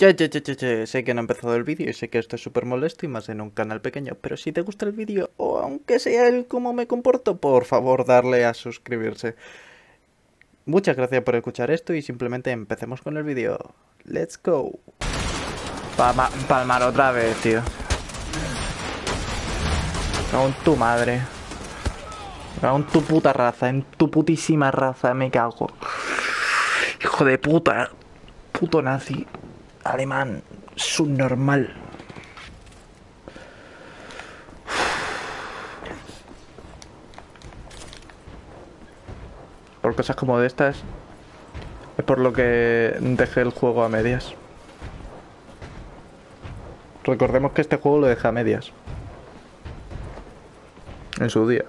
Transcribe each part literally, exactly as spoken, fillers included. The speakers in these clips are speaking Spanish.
Ya, ya, ya, ya, sé que no ha empezado el vídeo y sé que esto es súper molesto y más en un canal pequeño, pero si te gusta el vídeo, o aunque sea el cómo me comporto, por favor darle a suscribirse. Muchas gracias por escuchar esto y simplemente empecemos con el vídeo. Let's go. Palma, palmar otra vez, tío. Con tu madre. Con tu puta raza, en tu putísima raza, me cago. Hijo de puta. Puto nazi. Alemán, subnormal. Por cosas como de estas es por lo que dejé el juego a medias. Recordemos que este juego lo dejé a medias en su día.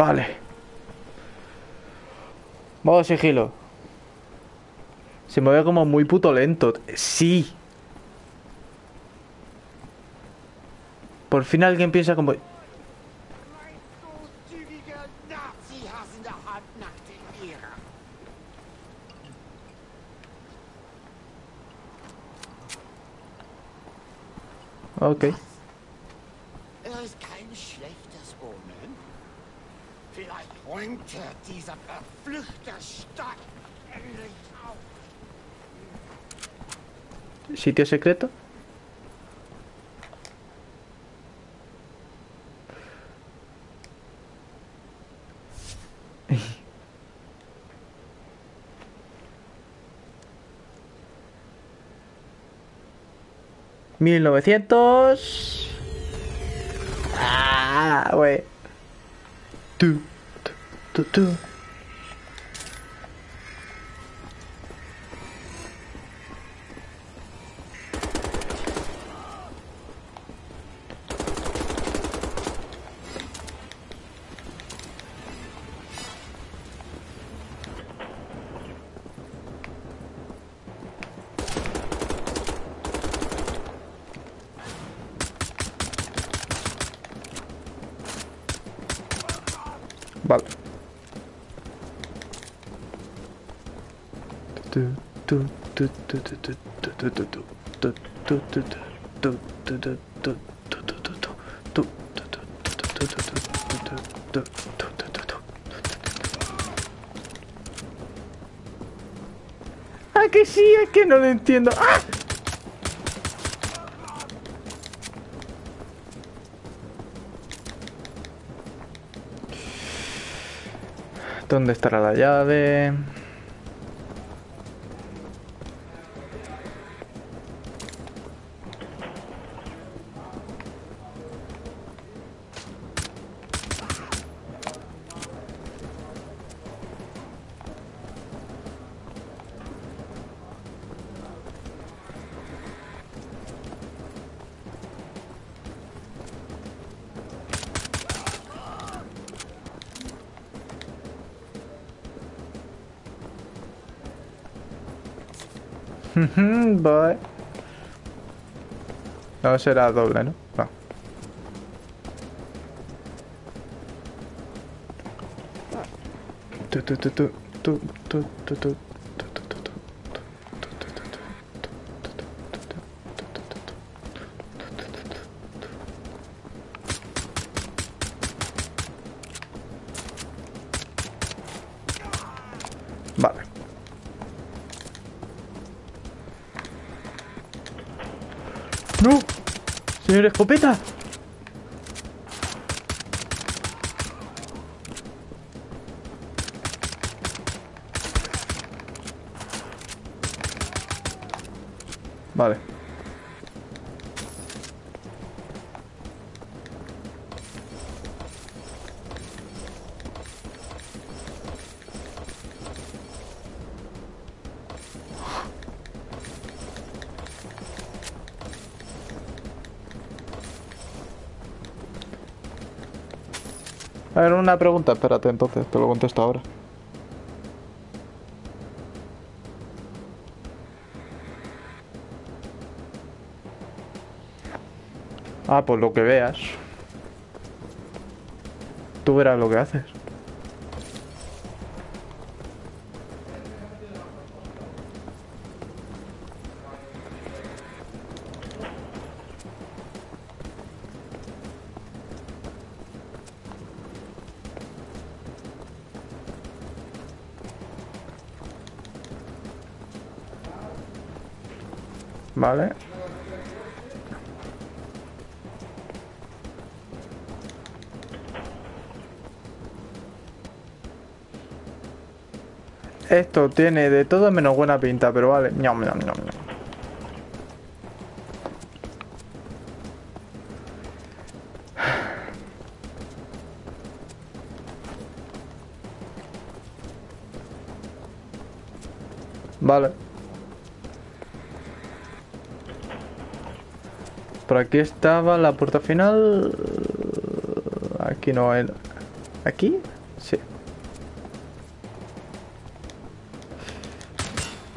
Vale. Modo sigilo. Se mueve como muy puto lento. Sí. Por fin alguien piensa como... Ok. Vielleicht räumt dieser verfluchte Stadt endlich auf. Sitio secreto. mil novecientos. Ah, güey. Tú, tú, tú, tú. Vale. Ah, que sí, es que no lo entiendo. ¡Ah! ¿Dónde estará la llave? Bye. No será doble, ¿no? No. Tu, tu, tu, tu, tu, tu, tu, tu. ¡No! ¡Señor escopeta! Vale. A ver, una pregunta, espérate entonces, te lo contesto ahora. Ah, pues lo que veas. Tú verás lo que haces. Vale. Esto tiene de todo menos buena pinta, pero vale. Ñam, ñam, ñam, ñam. Vale. Por aquí estaba la puerta final. Aquí no era. ¿Aquí? Sí.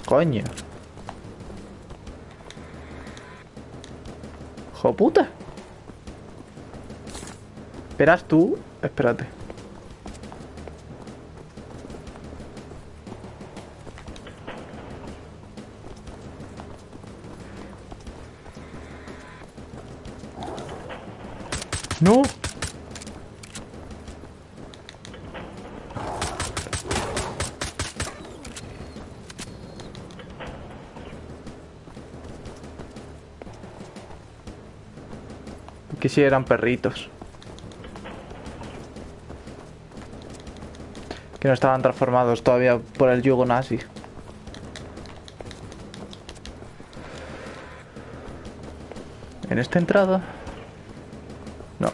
Coño. ¡Joputa! Esperas tú. Espérate. ¡No! Que si eran perritos. Que no estaban transformados todavía por el yugo nazi. En esta entrada... No.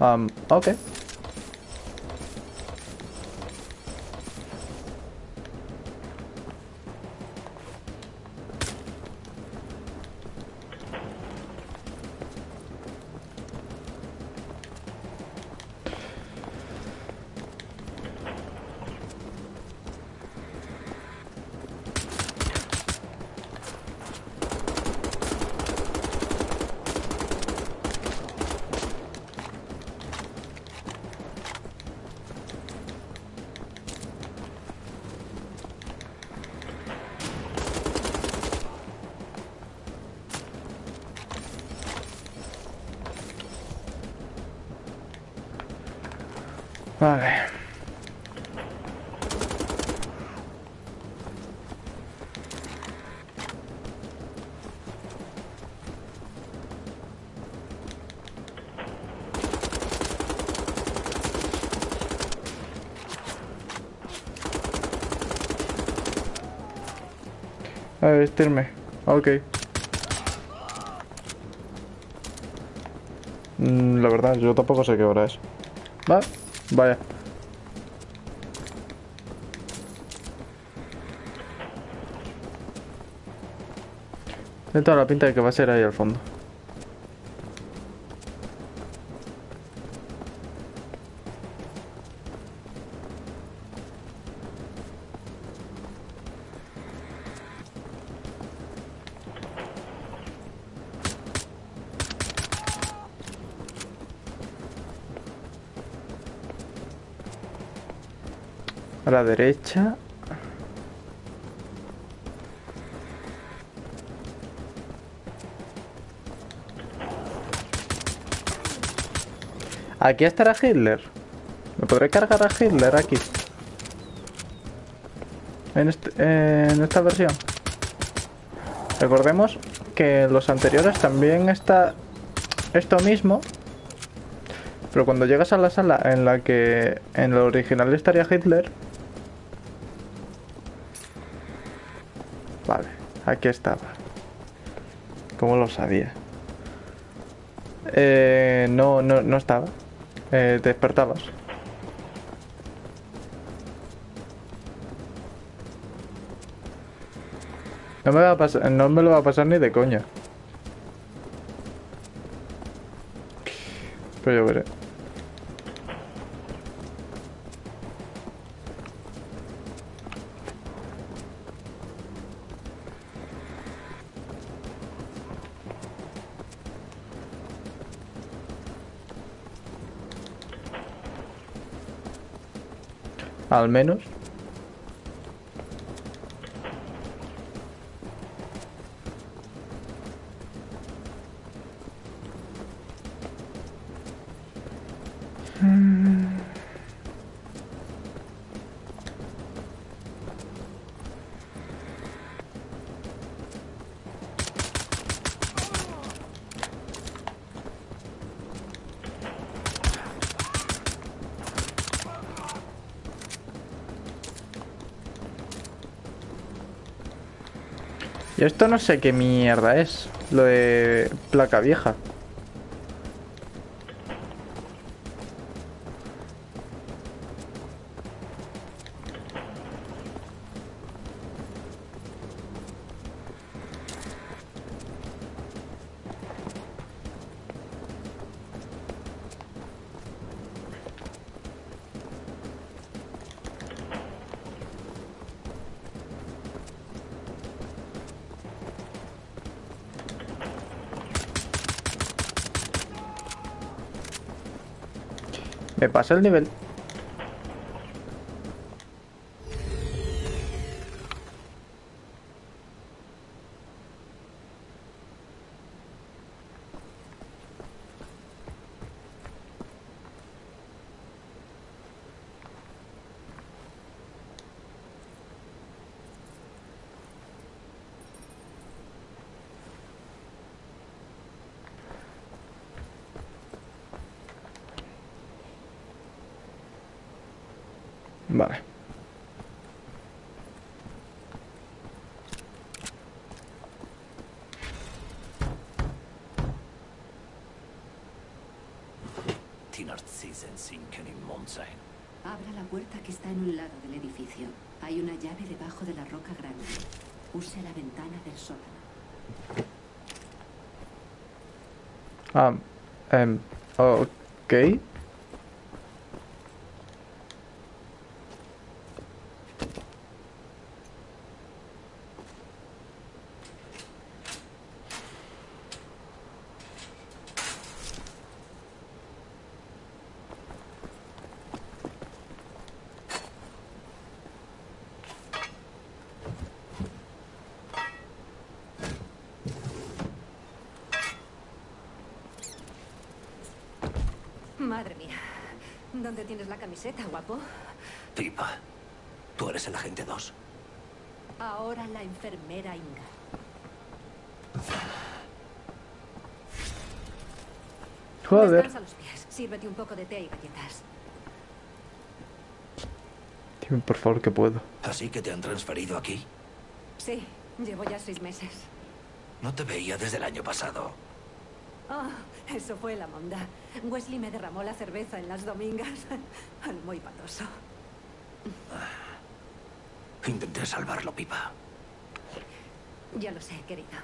Um, ok. Vale. A ver, vestirme. Ok. Mm, la verdad, yo tampoco sé qué hora es. Vale. Vaya. De toda la pinta de que va a ser ahí al fondo. A la derecha. Aquí estará Hitler. Me podré cargar a Hitler aquí. En, este, eh, en esta versión. Recordemos que en los anteriores también está esto mismo. Pero cuando llegas a la sala en la que en lo original estaría Hitler. Vale, aquí estaba. ¿Cómo lo sabía? Eh, no, no, no estaba. Eh, te despertabas. No me va a pasar, no me lo va a pasar ni de coña. Pero yo veré. Al menos. Esto no sé qué mierda es, lo de placa vieja. Me pasa el nivel. Vale. Abra la puerta que está en un lado del edificio. Hay una llave debajo de la roca grande. Use la ventana del sótano. Ah, um, um, ok. Madre mía, ¿dónde tienes la camiseta, guapo? Tripa, tú eres el agente dos. Ahora la enfermera Inga. Joder. Descansa los pies. Sírvete un poco de té y galletas. Dime, por favor, que puedo. ¿Así que te han transferido aquí? Sí, llevo ya seis meses. No te veía desde el año pasado. Oh, eso fue la monda. Wesley me derramó la cerveza en las domingas. Al muy patoso. Intenté salvarlo, Pipa. Ya lo sé, querida.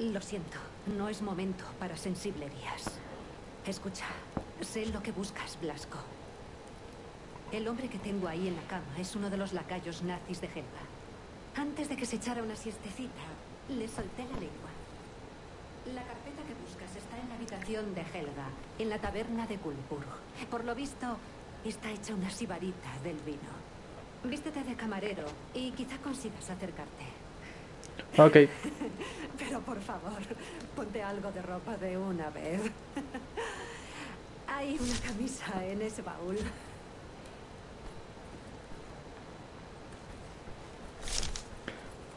Lo siento, no es momento para sensiblerías. Escucha, sé lo que buscas, Blasco. El hombre que tengo ahí en la cama es uno de los lacayos nazis de Helga. Antes de que se echara una siestecita, le solté la lengua. La carpeta que buscas está en la habitación de Helga, en la taberna de Kulpur. Por lo visto, está hecha una sibarita del vino. Vístete de camarero y quizá consigas acercarte. Ok. Pero por favor, ponte algo de ropa de una vez. Hay una camisa en ese baúl.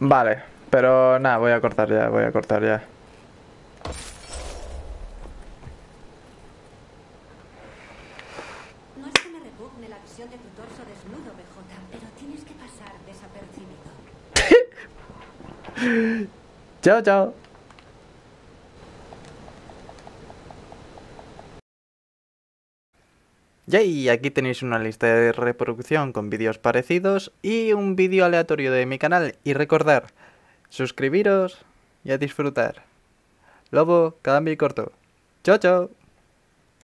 Vale, pero nada, voy a cortar ya, voy a cortar ya. No es que me repugne la visión de tu torso desnudo, B J, pero tienes que pasar desapercibido. Chao, chao. Y aquí tenéis una lista de reproducción con vídeos parecidos y un vídeo aleatorio de mi canal. Y recordad, suscribiros y a disfrutar. Lobo, cambio y corto. Chao, chao.